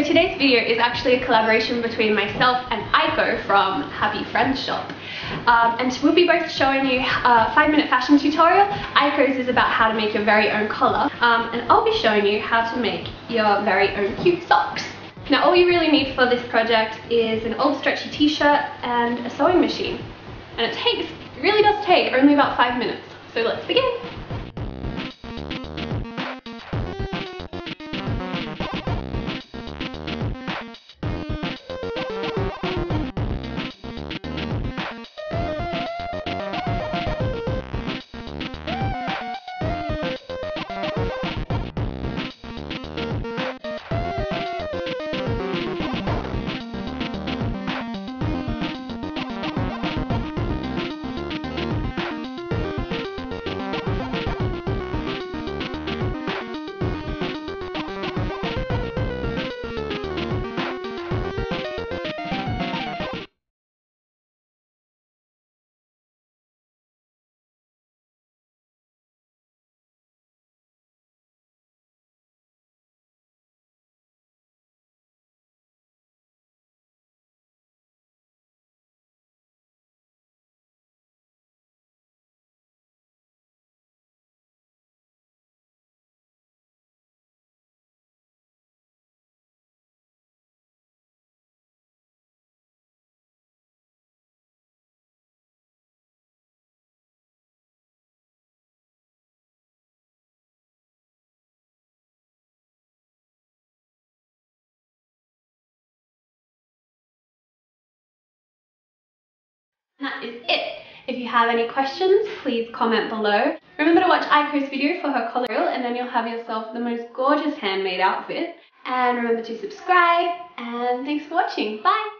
So today's video is actually a collaboration between myself and Aiko from Happy Friends Shop. And we'll be both showing you a 5-minute fashion tutorial. Aiko's is about how to make your very own collar. And I'll be showing you how to make your very own cute socks. Now all you really need for this project is an old stretchy t-shirt and a sewing machine. And it really does take only about 5 minutes. So let's begin. That is it. If you have any questions, please comment below. Remember to watch Aiko's video for her collar and then you'll have yourself the most gorgeous handmade outfit. And remember to subscribe, and thanks for watching. Bye!